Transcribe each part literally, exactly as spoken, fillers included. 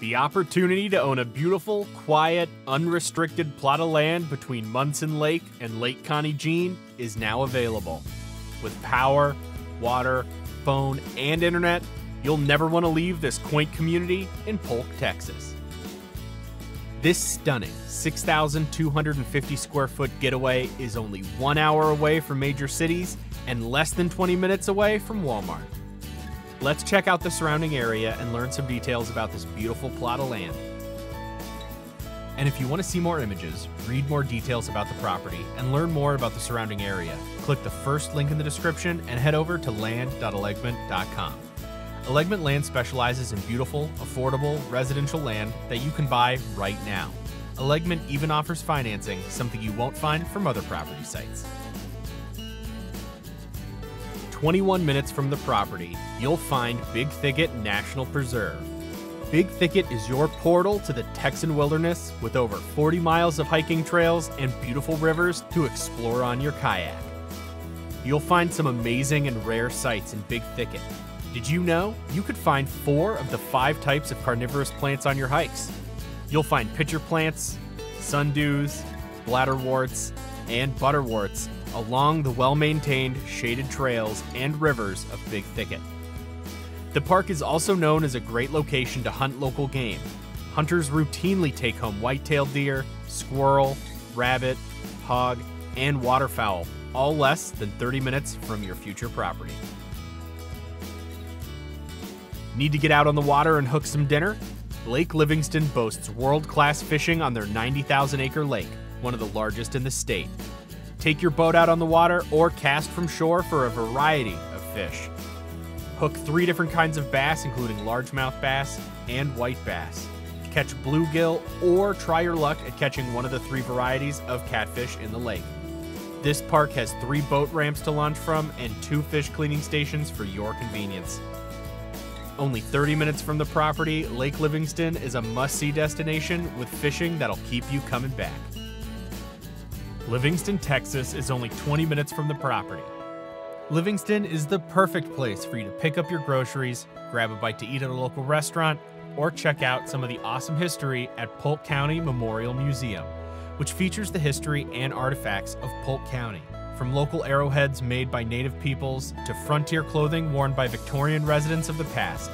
The opportunity to own a beautiful, quiet, unrestricted plot of land between Munson Lake and Lake Connie Jean is now available. With power, water, phone, and internet, you'll never want to leave this quaint community in Polk, Texas. This stunning six thousand two hundred fifty square foot getaway is only one hour away from major cities and less than twenty minutes away from Walmart. Let's check out the surrounding area and learn some details about this beautiful plot of land. And if you want to see more images, read more details about the property, and learn more about the surrounding area, click the first link in the description and head over to land dot elegment dot com. Elegment Land specializes in beautiful, affordable, residential land that you can buy right now. Elegment even offers financing, something you won't find from other property sites. twenty-one minutes from the property, you'll find Big Thicket National Preserve. Big Thicket is your portal to the Texan wilderness with over forty miles of hiking trails and beautiful rivers to explore on your kayak. You'll find some amazing and rare sights in Big Thicket. Did you know you could find four of the five types of carnivorous plants on your hikes? You'll find pitcher plants, sundews, bladderworts, and butterworts along the well-maintained shaded trails and rivers of Big Thicket. The park is also known as a great location to hunt local game. Hunters routinely take home white-tailed deer, squirrel, rabbit, hog, and waterfowl, all less than thirty minutes from your future property. Need to get out on the water and hook some dinner? Lake Livingston boasts world-class fishing on their ninety thousand acre lake, one of the largest in the state. Take your boat out on the water or cast from shore for a variety of fish. Hook three different kinds of bass, including largemouth bass and white bass. Catch bluegill or try your luck at catching one of the three varieties of catfish in the lake. This park has three boat ramps to launch from and two fish cleaning stations for your convenience. Only thirty minutes from the property, Lake Livingston is a must-see destination with fishing that'll keep you coming back. Livingston, Texas is only twenty minutes from the property. Livingston is the perfect place for you to pick up your groceries, grab a bite to eat at a local restaurant, or check out some of the awesome history at Polk County Memorial Museum, which features the history and artifacts of Polk County. From local arrowheads made by native peoples to frontier clothing worn by Victorian residents of the past.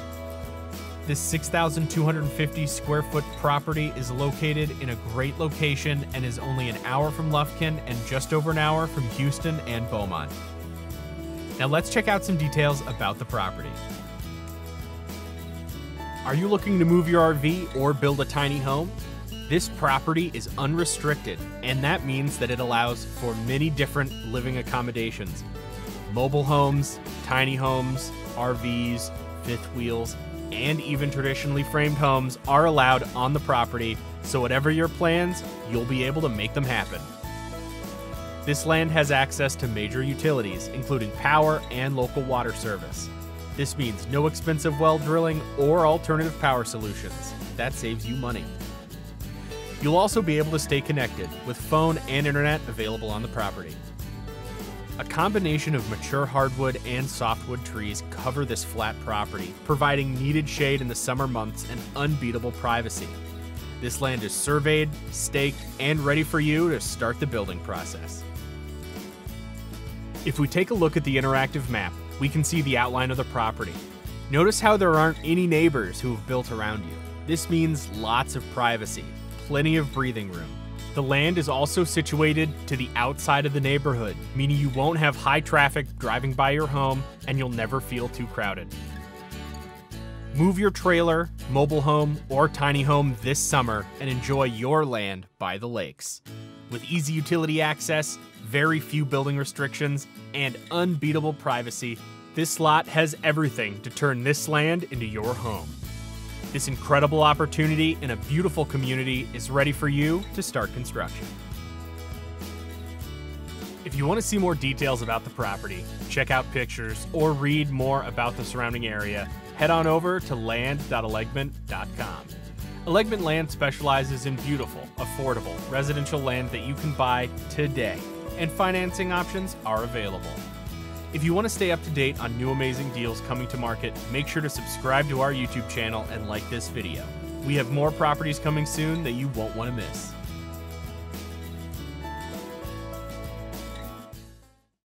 This six thousand two hundred fifty square foot property is located in a great location and is only an hour from Lufkin and just over an hour from Houston and Beaumont. Now let's check out some details about the property. Are you looking to move your R V or build a tiny home? This property is unrestricted, and that means that it allows for many different living accommodations. Mobile homes, tiny homes, R Vs, fifth wheels, and even traditionally framed homes are allowed on the property, so whatever your plans, you'll be able to make them happen. This land has access to major utilities, including power and local water service. This means no expensive well drilling or alternative power solutions. That saves you money. You'll also be able to stay connected with phone and internet available on the property. A combination of mature hardwood and softwood trees cover this flat property, providing needed shade in the summer months and unbeatable privacy. This land is surveyed, staked, and ready for you to start the building process. If we take a look at the interactive map, we can see the outline of the property. Notice how there aren't any neighbors who have built around you. This means lots of privacy. Plenty of breathing room. The land is also situated to the outside of the neighborhood, meaning you won't have high traffic driving by your home and you'll never feel too crowded. Move your trailer, mobile home, or tiny home this summer and enjoy your land by the lakes. With easy utility access, very few building restrictions, and unbeatable privacy, this lot has everything to turn this land into your home. This incredible opportunity in a beautiful community is ready for you to start construction. If you want to see more details about the property, check out pictures, or read more about the surrounding area, head on over to land dot elegment dot com. Elegment Land specializes in beautiful, affordable, residential land that you can buy today, and financing options are available. If you want to stay up to date on new amazing deals coming to market, make sure to subscribe to our YouTube channel and like this video. We have more properties coming soon that you won't want to miss.